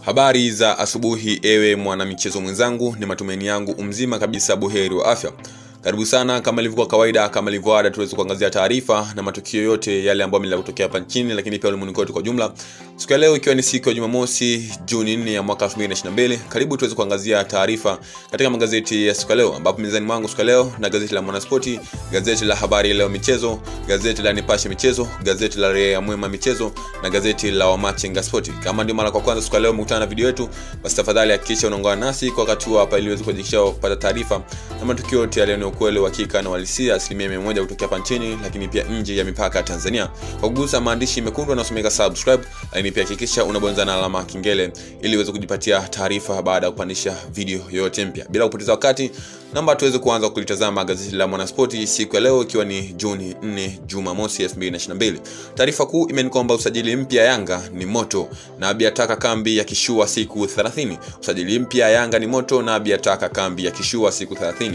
Habari za asubuhi ewe mwanamichezo mwenzangu, ni matumaini yangu umzima kabisa buheri wa afya. Karibu sana kama ilivyokuwa kawaida, kama ilivyo ada tuweze kuangazia taarifa na matukio yote yale ambayo yametokea hapa nchini lakini pia ulimwenguni kote kwa jumla. Siku ya leo ikiwa ni siku ya Jumamosi, Juni 4 ya mwaka 2022, karibu tuweze kuangazia taarifa katika magazeti ya siku ya leo, ambapo mizani mwangu siku ya leo na gazeti la Mwanasporti, gazeti la Habari Leo Michezo, gazeti la Nipashe Michezo, gazeti la Mwembe wa Michezo na gazeti la Wamachinga Sporti. Kama ndio mara kwa kwanza siku ya leo umekutana na video yetu, basi tafadhali hakikisha unaungana nasi kwa wakati huu hapa ili uweze kujikusha kupata taarifa na matukio yote yale ukweli uhakika na uhalisia 100% kutoka hapa nchini lakini pia nje ya mipaka ya Tanzania. Kwa kugusa maandishi mekundu yanayosomeka subscribe, lakini pia hakikisha unabonyeza na alama ya kengele ili uweze kujipatia taarifa baada ya kupandisha video yote mpya. Bila kupoteza wakati, namba tuweze kuanza kulitazama gazeti la Mwanasporti siku ya leo ikiwa ni Juni 4 Jumamosi 2022. Taarifa kuu imenikomba usajili mpya Yanga ni moto na biataka kambi ya kishua siku 30. Usajili mpya Yanga ni moto na biataka kambi ya kishua siku 30.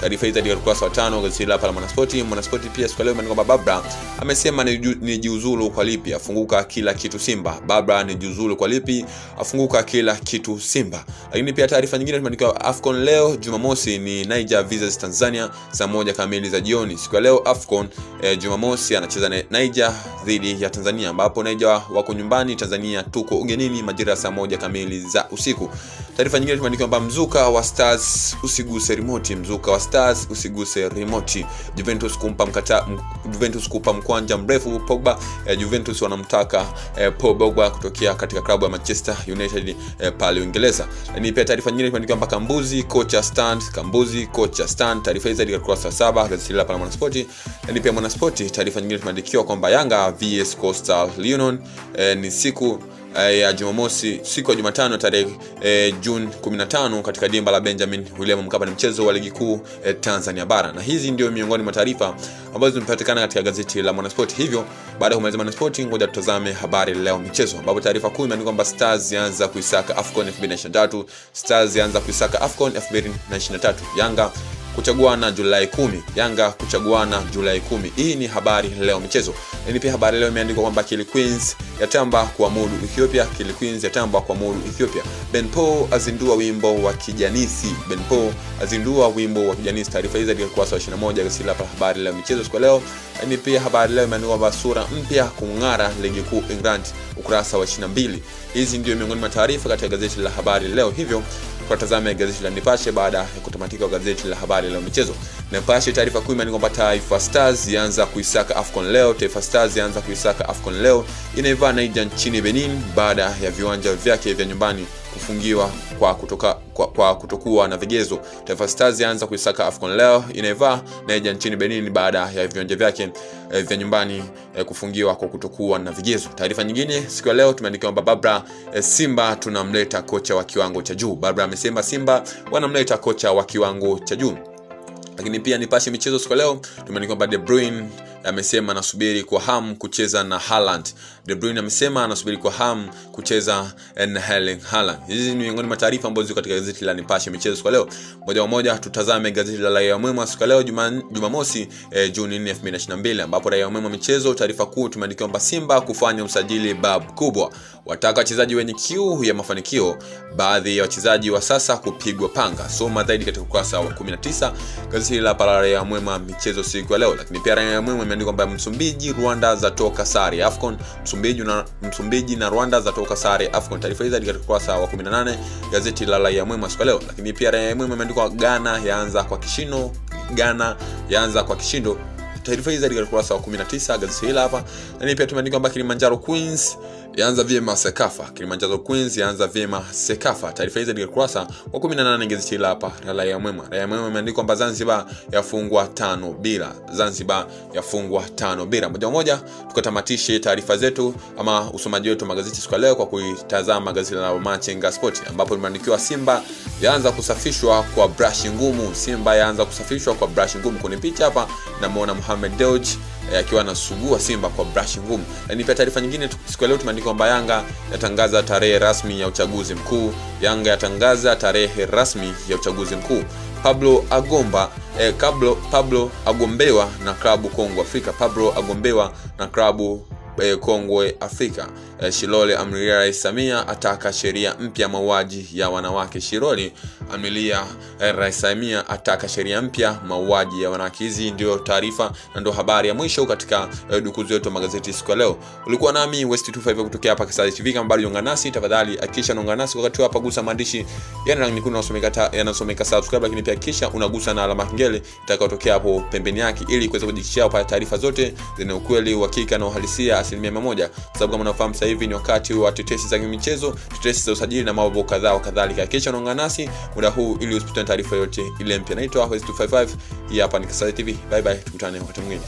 Taarifa hizi katika ukurasa wa 5 gazeti la Mwanasporti. Mwanasporti pia siku leo imeandika kwamba Babbra amesema ni jiuzulu kwa lipi, afunguka kila kitu Simba. Babbra ni jiuzulu kwa lipi, afunguka kila kitu Simba. Lakini pia taarifa nyingine tumeandika Afcon leo Jumamosi ni Nigeria versus Tanzania saa 1 kamili za jioni. Siku ya leo Afcon Jumamosi anacheza Nigeria dhidi ya Tanzania, ambapo Nigeria wako nyumbani, Tanzania tuko ugenini majira saa 1 kamili za usiku. Taarifa nyingine tumeandika kwamba mzuka wa Stars usiguse remote, mzuka wa Stars usiguse remote. Juventus kumpa mkwanja mrefu Pogba. Juventus wanamtaka Paul Pogba kutokea katika klabu ya Manchester United pale Uingereza. Ni pia taarifa nyingine imeandikwa kwamba Kambuzi kocha stand, Kambuzi kocha stand. Taarifa hizi katika ukurasa wa 7 gazeti la Mwanasporti. Ni pia Mwanasporti taarifa nyingine imeandikiwa kwamba Yanga vs Coastal Union ni siku ya Jumamosi, siku ya Jumatano tarehe June 15 katika dimba la Benjamin William Mkapa, ni mchezo wa ligi kuu Tanzania bara. Na hizi ndio miongoni mwa taarifa ambazo zimepatikana katika gazeti la Mwanasporti. Hivyo baada ya kumaliza Mwanasporti, ngoja tutazame Habari Leo Michezo, ambapo taarifa kuu imeandikwa kwamba Stars yaanza kuisaka Afcon 2023. Stars yaanza kuisaka Afcon 2023. Yanga kuchaguana Julai 10. Yanga kuchaguana Julai 10. Hii ni Habari Leo Michezo. Ni pia Habari Leo imeandikwa kwamba Kili Queens yatamba kuamudu Ethiopia. Kili Queens yatamba kuamudu Ethiopia. Ben Paul azindua wimbo wa kijanisi. Ben Paul azindua wimbo wa kijanisi. Taarifa hizi katika ukurasa wa 21 gazeti la Habari Leo Michezo siku leo. Ni pia Habari Leo imeandikwa kwamba sura mpya kung'ara ligi kuu England, ukurasa wa 22. Hizi ndio miongoni mwa taarifa katika gazeti la Habari Leo. Hivyo tutazame gazeti la Nipashe baada ya kutamatika kwa gazeti la Habari Leo Michezo. Nipashe taarifa kuu imeandikwa kwamba Taifa Stars yaanza kuisaka Afcon leo. Taifa Stars yaanza kuisaka Afcon leo. Inaivaa Nigeria nchini Benin baada ya viwanja vyake vya nyumbani kufungiwa kwa kutokuwa na vigezo. Taifa Stars yaanza kuisaka Afcon leo. Inaivaa Nigeria nchini Benin baada ya viwanja vyake vya nyumbani kufungiwa kwa kutokuwa na vigezo. Taarifa nyingine siku ya leo tumeandikiwa kwamba Babbra Simba tunamleta kocha wa kiwango cha juu. Babbra amesema Simba wanamleta kocha wa kiwango cha juu. Lakini pia Nipashe Michezo siku leo tumeandika kwamba De Bruyne amesema anasubiri kwa hamu kucheza na Haaland. De Bruyne amesema anasubiri kwa hamu kucheza na Haaland. Hizi ni miongoni mwa taarifa ambazo ziko katika gazeti la Nipashe Michezo siku leo. Moja kwa moja tutazame gazeti la Raia Mwema siku leo Jumamosi Juni 4 2022, ambapo Raia Mwema Michezo taarifa kuu tumeandika kwamba Simba kufanya usajili bab kubwa, wataka wachezaji wenye kiu ya mafanikio, baadhi ya wachezaji wa sasa kupigwa panga. Soma zaidi katika ukurasa wa 19 gazeti la Raia Mwema Michezo siku leo. Lakini pia Raia Mwema imeandikwa kwamba Msumbiji Rwanda zatoka sare Afcon. Msumbiji na Rwanda zatoka sare Afcon. Taarifa hizi katika ukurasa wa 18 gazeti la Raia Mwema siku leo. Lakini pia Raia Mwema imeandikwa Ghana yaanza kwa Kishindo. Ghana yaanza kwa Kishindo. Taarifa hizi katika ukurasa wa 19 gazeti hili hapa. Na pia tumeandika kwamba Kilimanjaro Queens yaanza vyema Sekafa. Kilimanjaro Queens yaanza vyema Sekafa. Taarifa hizi katika ukurasa wa 18 gazeti hili hapa Raia Mwema. Raia Mwema imeandika kwamba Zanzibar yafungwa 5 bila. Zanzibar yafungwa 5 bila. Moja moja tukatamatishe taarifa zetu ama usomaji wetu magazeti siku leo kwa kuitazama gazeti la Wamachinga Sporti, ambapo limeandikiwa Simba yaanza kusafishwa kwa brush ngumu. Simba yaanza kusafishwa kwa brush ngumu. Kuna picha hapa na muona Muhammad Doge akiwa anasugua Simba kwa brush ngumu. Lakini pia taarifa nyingine siku leo tumeandika kwamba Yanga yatangaza tarehe rasmi ya uchaguzi mkuu. Yanga yatangaza tarehe rasmi ya uchaguzi mkuu. Pablo Agombewa na klabu Kongwe Afrika. Kongwe Afrika. Shilole amlilia Rais Samia ataka sheria mpya mauaji ya wanawake. Shilole amlilia Rais Samia ataka sheria mpya mauaji ya wanawake. Hizi ndio taarifa na ndio habari ya mwisho katika dukuzi yetu magazeti siku leo. Ulikuwa nami West 25 kutoka hapa Kisasa TV. Kama bado unaungana nasi tafadhali hakikisha unaungana nasi wakati hapa, gusa maandishi yana rangi nyekundu yanasomeka subscribe, lakini pia hakikisha unagusa na alama kengele itakayotokea hapo pembeni yake ili kuweza kujikishia kwa taarifa zote zenye ukweli, uhakika na uhalisia 100%. Sababu kama unafahamu sasa hivi ni wakati wa tetesi za michezo, tetesi za usajili na mambo kadhaa wakadhalika. Hakikisha unaungana nasi muda huu ili usipotee taarifa yote ile mpya. Naitwa West 25 hapa ni Kisasa TV. Bye bye, tukutane wakati mwingine.